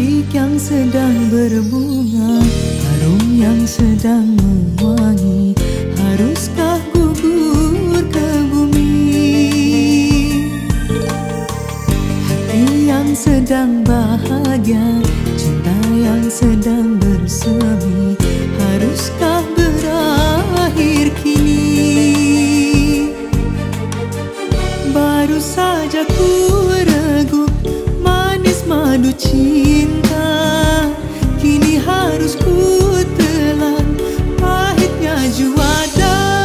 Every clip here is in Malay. Cantik yang sedang berbunga, harum yang sedang mewangi. Haruskah gugur ke bumi? Hati yang sedang bahagia, cinta yang sedang bersemi. Haruskah berakhir kini? Baru saja ku madu cinta, kini harus ku telan pahitnya juada.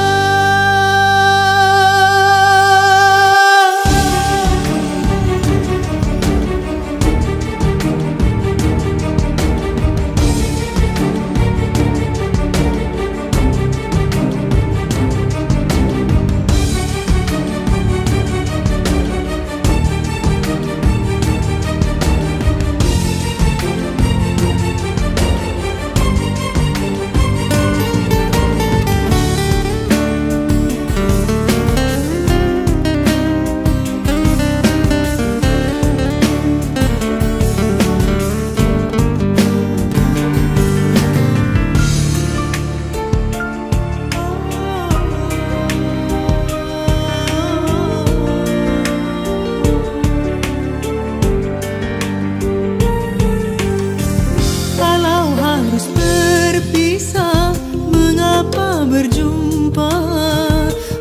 Berjumpa,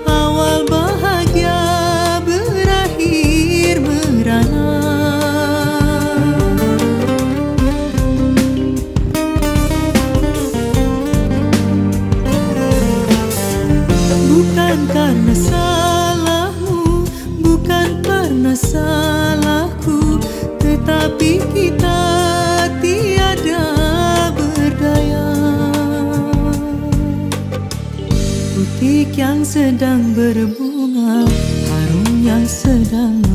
awal bahagia berakhir merana. Bukan karena salahmu, bukan karena salahku, tetapi kita tiada berdaya. Butik yang sedang berbunga, harum yang sedang